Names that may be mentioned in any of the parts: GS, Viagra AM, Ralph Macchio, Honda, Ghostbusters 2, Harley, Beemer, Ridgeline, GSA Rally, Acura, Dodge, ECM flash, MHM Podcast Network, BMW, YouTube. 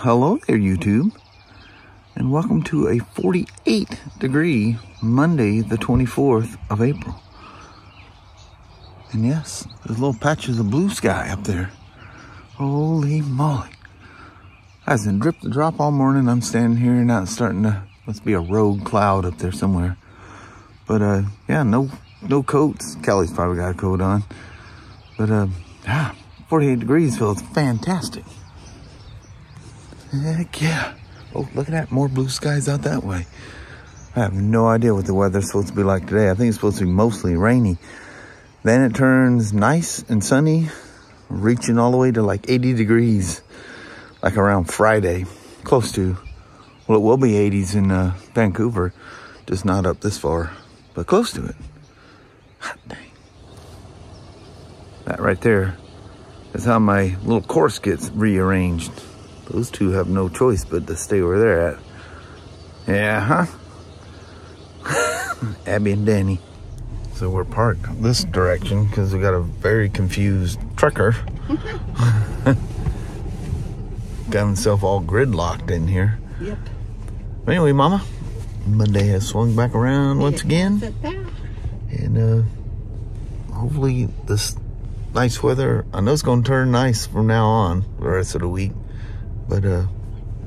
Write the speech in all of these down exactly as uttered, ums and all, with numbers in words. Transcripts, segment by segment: hello there YouTube, and welcome to a forty-eight degree Monday the twenty-fourth of April. And yes, there's little patches of blue sky up there. Holy moly. I've been drip to drop all morning. I'm standing here and it's starting to, must be a rogue cloud up there somewhere. But uh, yeah, no no coats. Kelly's probably got a coat on. But uh, ah, forty-eight degrees feels fantastic. Heck yeah. Oh, look at that, more blue skies out that way. I have no idea what the weather's supposed to be like today. I think it's supposed to be mostly rainy. Then it turns nice and sunny, reaching all the way to like eighty degrees, like around Friday, close to. Well, it will be eighties in uh, Vancouver, just not up this far, but close to it. Hot dang. That right there is how my little course gets rearranged. Those two have no choice but to stay where they're at. Yeah, huh? Abby and Danny. So we're parked this direction because we got a very confused trucker. Got himself all gridlocked in here. Yep. Anyway, Mama, Monday has swung back around once again. And uh, hopefully this nice weather, I know it's going to turn nice from now on, the rest of the week. But uh,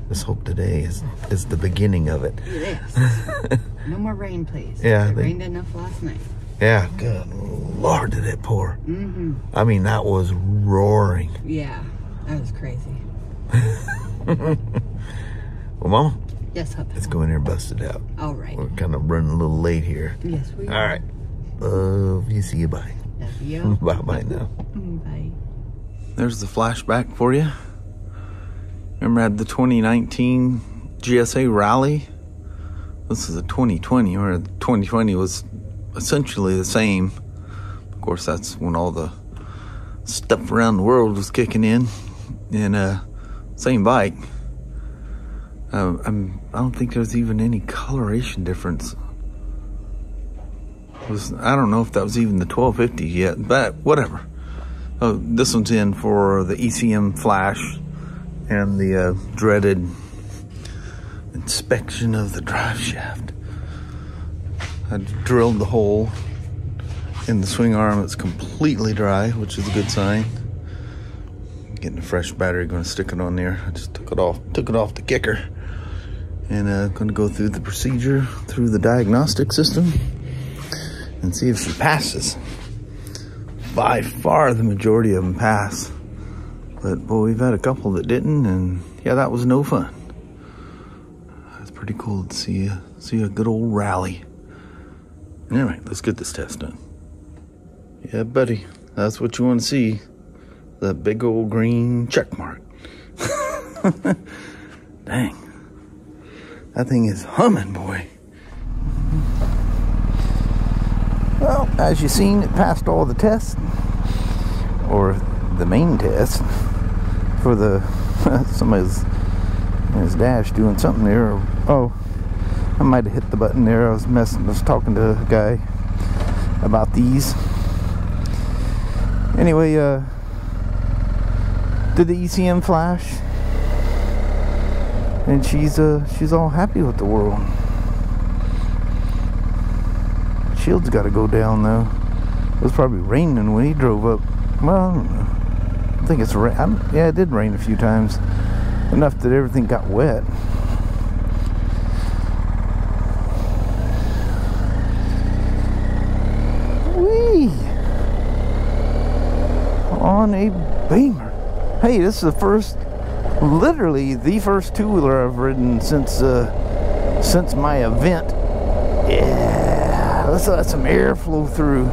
let's hope today is, is the beginning of it. It is. No more rain, please. Yeah. It they, rained enough last night. Yeah. Good Lord, did it pour. Mm-hmm. I mean, that was roaring. Yeah. That was crazy. Well, Mama. Yes, hubby. Let's go in there and bust it out. All right. We're kind of running a little late here. Yes, we are. All right. Love you. See you. Bye. Love you. Bye-bye now. Bye. There's the flashback for you. Remember I had the twenty nineteen G S A Rally? This is a twenty twenty, where twenty twenty was essentially the same. Of course, that's when all the stuff around the world was kicking in. And uh, same bike. Uh, I'm, I don't think there's even any coloration difference. It was, I don't know if that was even the twelve fifty yet, but whatever. Oh, this one's in for the E C M flash. And the uh, dreaded inspection of the drive shaft. I drilled the hole in the swing arm. It's completely dry, which is a good sign. Getting a fresh battery, gonna stick it on there. I just took it off, took it off the kicker. And uh, gonna go through the procedure, through the diagnostic system, and see if she passes. By far, the majority of them pass. But boy, we've had a couple that didn't, and yeah, that was no fun. It's pretty cool to see a, see a good old rally. Anyway, let's get this test done. Yeah, buddy, that's what you want to see. That big old green check mark. Dang. That thing is humming, boy. Well, as you've seen, it passed all the tests. Or the main test. For the somebody's in his dash doing something there. Oh, I might have hit the button there. I was messing. I was talking to a guy about these. Anyway, uh, did the E C M flash, and she's uh she's all happy with the world. Shield's got to go down though. It was probably raining when he drove up. Well, I don't know. I think it's rain. Yeah, it did rain a few times, enough that everything got wet. Whee! On a Beemer. Hey, this is the first, literally the first two-wheeler I've ridden since uh, since my event. Yeah, let's let some air flow through.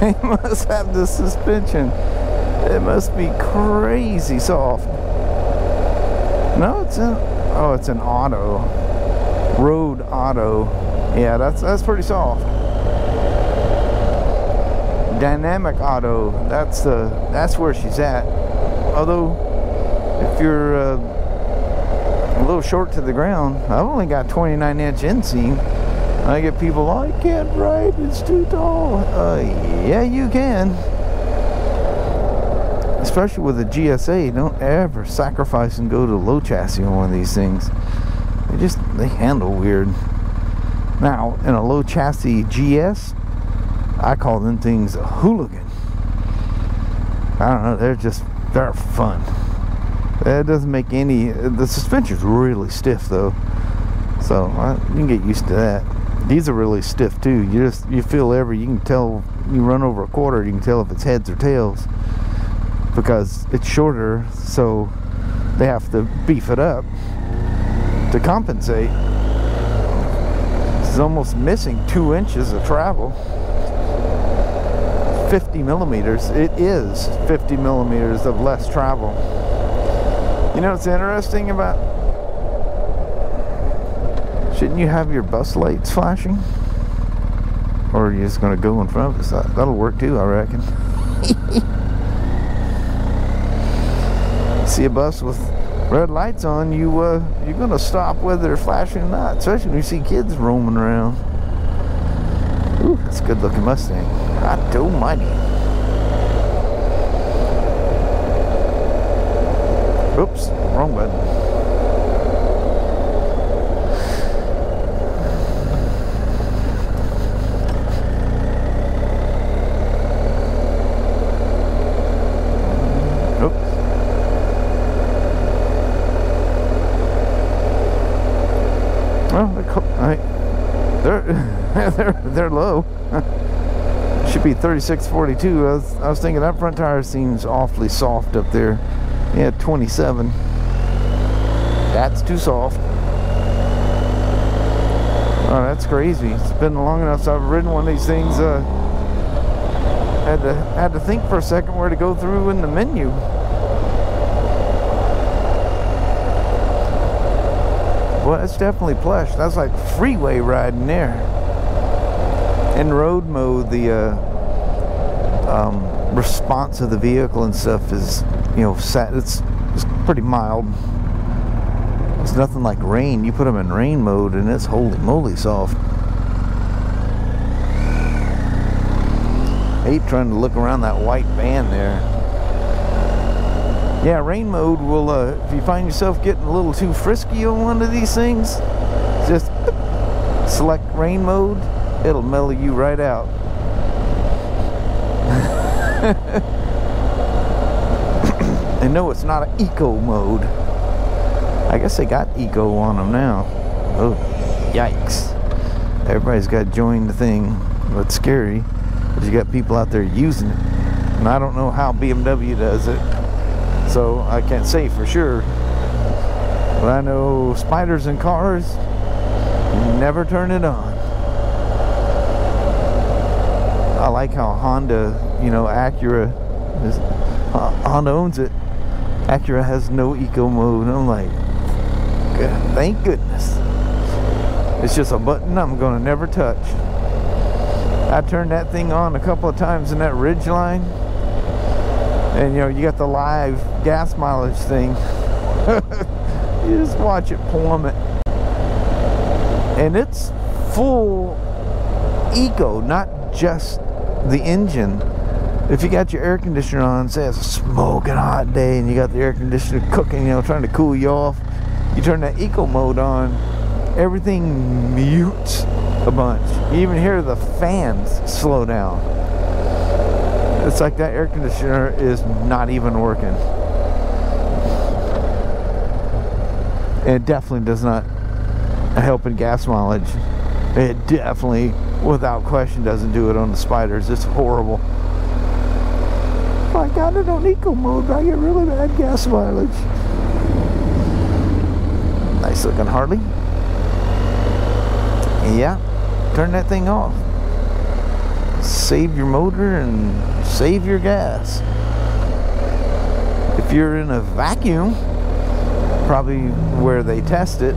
They must have the suspension. It must be crazy soft. No, it's an oh, it's an auto, road auto. Yeah, that's that's pretty soft. Dynamic auto. That's uh, that's where she's at. Although, if you're uh, a little short to the ground, I've only got twenty-nine inch inseam. I get people, oh, I can't ride, it's too tall. Uh, yeah, you can. Especially with a G S A, don't ever sacrifice and go to low chassis on one of these things. They just, they handle weird. Now, in a low chassis G S, I call them things a hooligan. I don't know, they're just, they're fun. That doesn't make any, the suspension's really stiff though. So I, you can get used to that. These are really stiff too. You just you feel every. You can tell you run over a quarter. You can tell if it's heads or tails because it's shorter. So they have to beef it up to compensate. It's almost missing two inches of travel. fifty millimeters. It is fifty millimeters of less travel. You know what's interesting about? Shouldn't you have your bus lights flashing? Or are you just going to go in front of us? That, that'll work too, I reckon. See a bus with red lights on, you, uh, you're going to stop whether they're flashing or not. Especially when you see kids roaming around. Ooh, that's a good looking Mustang. God almighty. Oops, wrong button. They're, they're low. Should be thirty-six forty-two. I was, I was thinking that front tire seems awfully soft up there. Yeah, twenty-seven. That's too soft. Oh, that's crazy. It's been long enough since I've ridden one of these things. Uh, had to had to think for a second where to go through in the menu. Well, that's definitely plush. That's like freeway riding there. In road mode, the uh, um, response of the vehicle and stuff is, you know, sat, it's, it's pretty mild. It's nothing like rain. You put them in rain mode and it's holy moly soft. I hate trying to look around that white van there. Yeah, rain mode will, uh, if you find yourself getting a little too frisky on one of these things, just select rain mode. It'll mellow you right out. And no, it's not an eco mode. I guess they got eco on them now. Oh, yikes. Everybody's got to join the thing. Well, it's scary, but you got people out there using it. And I don't know how B M W does it, so I can't say for sure. But I know Spyders and cars never turn it on. I like how Honda, you know, Acura, is, uh, Honda owns it. Acura has no eco mode. And I'm like, God, thank goodness. It's just a button I'm gonna never touch. I turned that thing on a couple of times in that Ridgeline, and you know, you got the live gas mileage thing. You just watch it plummet, and it's full eco, not just the engine. If you got your air conditioner on, say it's a smoking hot day and you got the air conditioner cooking, you know, trying to cool you off, you turn that eco mode on, everything mutes a bunch. You even hear the fans slow down. It's like that air conditioner is not even working. It definitely does not help in gas mileage. It definitely, without question, doesn't do it on the Spyders. It's horrible. My God, I don't eco mode, but I get really bad gas mileage. Nice looking Harley. Yeah, turn that thing off. Save your motor and save your gas. If you're in a vacuum, probably where they test it,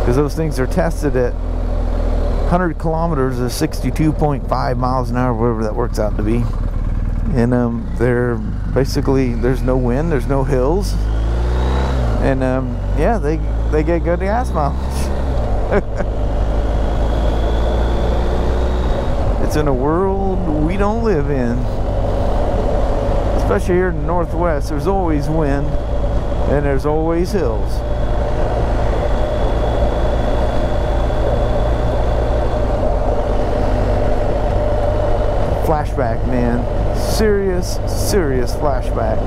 because those things are tested at one hundred kilometers or sixty-two point five miles an hour, whatever that works out to be. And um, they're basically, there's no wind, there's no hills. And um, yeah, they, they get good gas mileage. It's in a world we don't live in. Especially here in the Northwest, there's always wind and there's always hills. Flashback, man. Serious, serious flashback.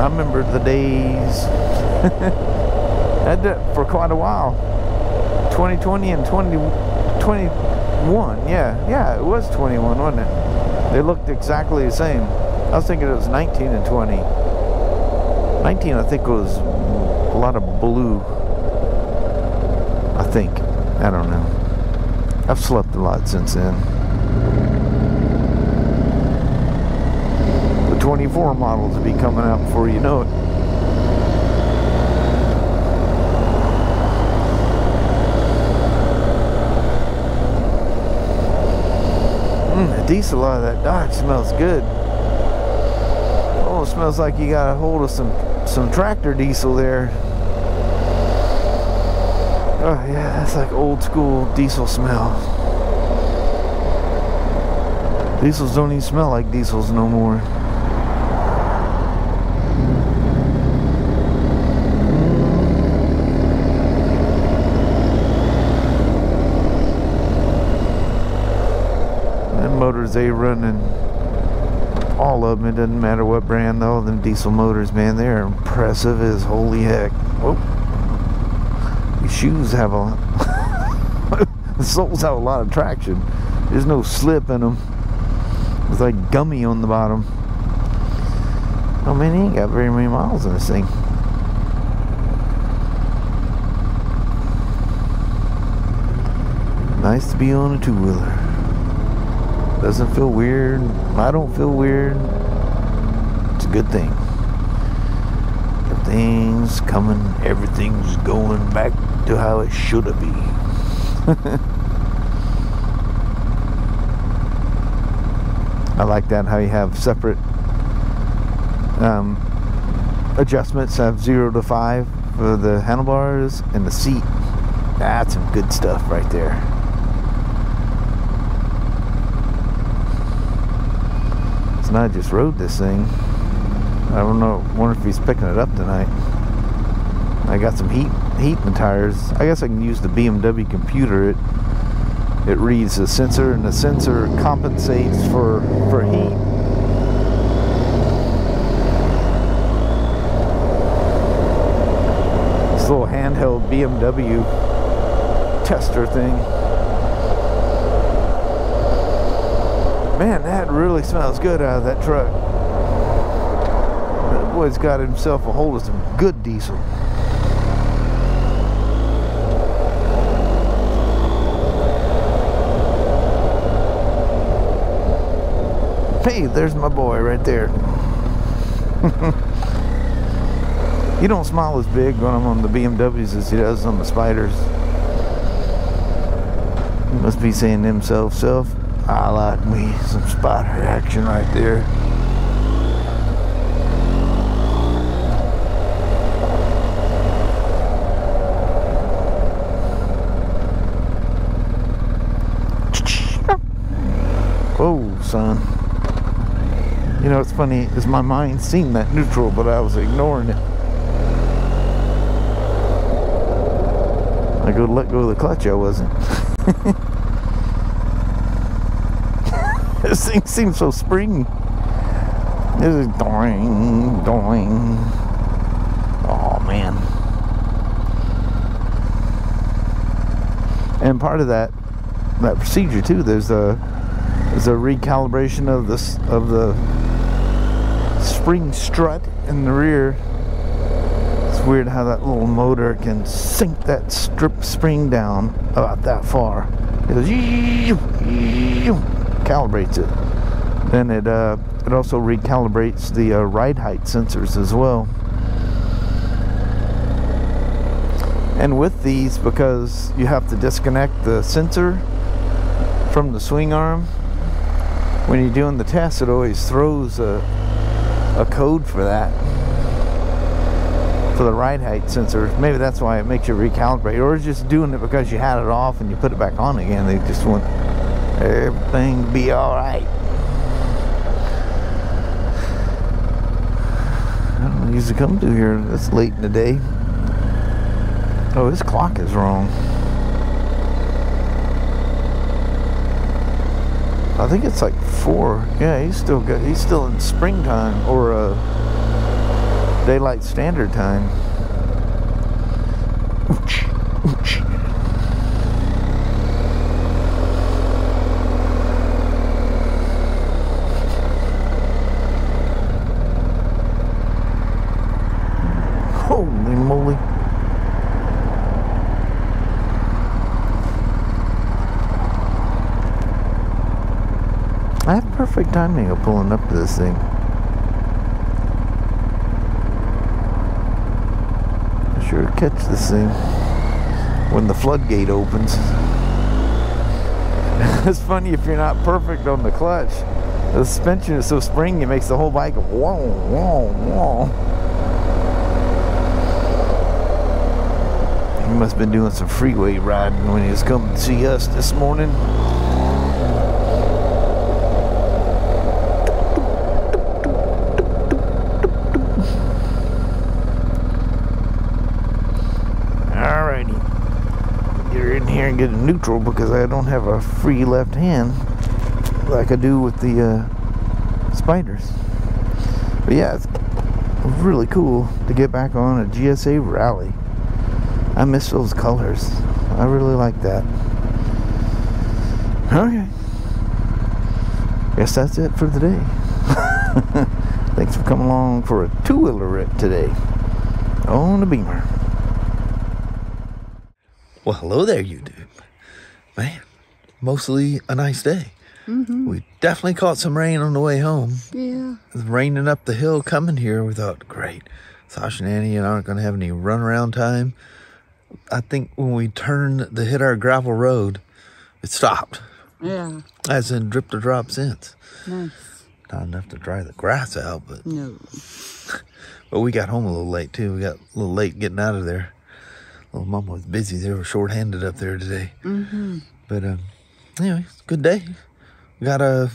I remember the days. Had that for quite a while. twenty twenty and twenty twenty-one. Yeah, yeah, it was twenty-one, wasn't it? They looked exactly the same. I was thinking it was nineteen and twenty. nineteen, I think, was a lot of blue. I think. I don't know. I've slept a lot since then. The twenty-four models will be coming out before you know it. Mm, the diesel out of that Dodge smells good. Oh, it smells like you got a hold of some, some tractor diesel there. Oh yeah, that's like old school diesel smell. Diesels don't even smell like diesels no more. Them motors, they running. All of them, it doesn't matter what brand, all them diesel motors, man, they're impressive as holy heck. Whoop. Shoes have a the soles have a lot of traction. There's no slip in them. It's like gummy on the bottom. Oh man, he ain't got very many miles in this thing. Nice to be on a two-wheeler. Doesn't feel weird. I don't feel weird. It's a good thing. Everything's coming. Everything's going back to how it should have been. I like that, how you have separate um, adjustments. I have zero to five for the handlebars and the seat. That's some good stuff right there. So now I just rode this thing. I don't know. Wonder if he's picking it up tonight. I got some heat heat in the tires. I guess I can use the B M W computer. It it reads the sensor, and the sensor compensates for for heat. This little handheld B M W tester thing. Man, that really smells good out of that truck. That boy's got himself a hold of some good diesel. Hey, there's my boy right there. He don't smile as big when I'm on the B M Ws as he does on the Spyders. He must be saying to himself, self, I like me some Spyder action right there. Whoa, son. You know, it's funny, is my mind seemed that neutral, but I was ignoring it. I go to let go of the clutch, I wasn't. This thing seems so springy. This is doing, doing. Oh, man. And part of that, that procedure, too, there's a, there's a recalibration of this, of the spring strut in the rear. It's weird how that little motor can sink that strip spring down about that far. It goes, calibrates it. Then it uh, it also recalibrates the uh, ride height sensors as well. And with these, because you have to disconnect the sensor from the swing arm, when you're doing the test, it always throws a a code for that. for the ride height sensor. Maybe that's why it makes you recalibrate, or it's just doing it because you had it off and you put it back on again. They just want everything be all right. I don't usually come through here this late in the day. Oh, this clock is wrong. I think it's like four. Yeah, he's still good. He's still in springtime or uh, daylight standard time. Ooch, ooch. Holy moly! I have perfect timing of pulling up to this thing. I sure catch this thing when the floodgate opens. It's funny if you're not perfect on the clutch. The suspension is so springy, it makes the whole bike whoa, whoa, whoa. He must have been doing some freeway riding when he was coming to see us this morning. Get in neutral because I don't have a free left hand like I do with the uh, Spyders. But yeah, it's really cool to get back on a G S A Rally. I miss those colors. I really like that. Okay, guess that's it for the day. Thanks for coming along for a two-wheeler rip today on the Beemer. Well, hello there, YouTube. Man, mostly a nice day. Mm-hmm. We definitely caught some rain on the way home. Yeah. It was raining up the hill coming here. We thought, great, Sasha and Annie and I aren't going to have any runaround time. I think when we turned to hit our gravel road, it stopped. Yeah. As in drip to drop since. Nice. Not enough to dry the grass out, but... No. But we got home a little late, too. We got a little late getting out of there. Well, Mom was busy. They were short-handed up there today. Mm-hmm. But um, anyway, it's a good day. Got a,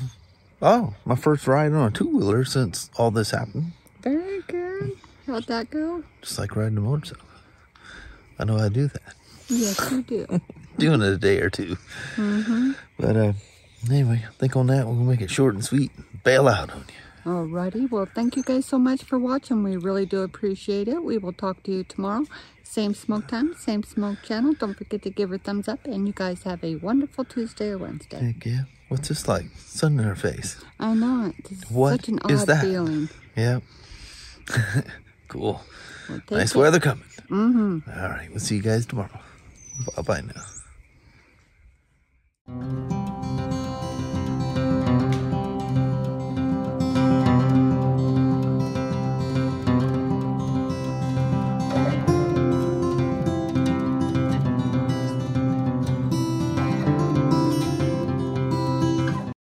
oh, my first ride on a two-wheeler since all this happened. Very good. How'd that go? Just like riding a motorcycle. I know how to do that. Yes, you do. Doing it a day or two. Mm-hmm. But uh, anyway, I think on that, we're going to make it short and sweet. Bail out on you. Alrighty. Well, thank you guys so much for watching. We really do appreciate it. We will talk to you tomorrow. Same smoke time, same smoke channel. Don't forget to give her a thumbs up, and you guys have a wonderful Tuesday or Wednesday. Heck yeah. What's this like? Sun in her face. I know it. This is what such an is odd that? Feeling. Yeah. Cool. Well, nice it. Weather coming. Mm-hmm. All right. We'll see you guys tomorrow. Bye-bye now.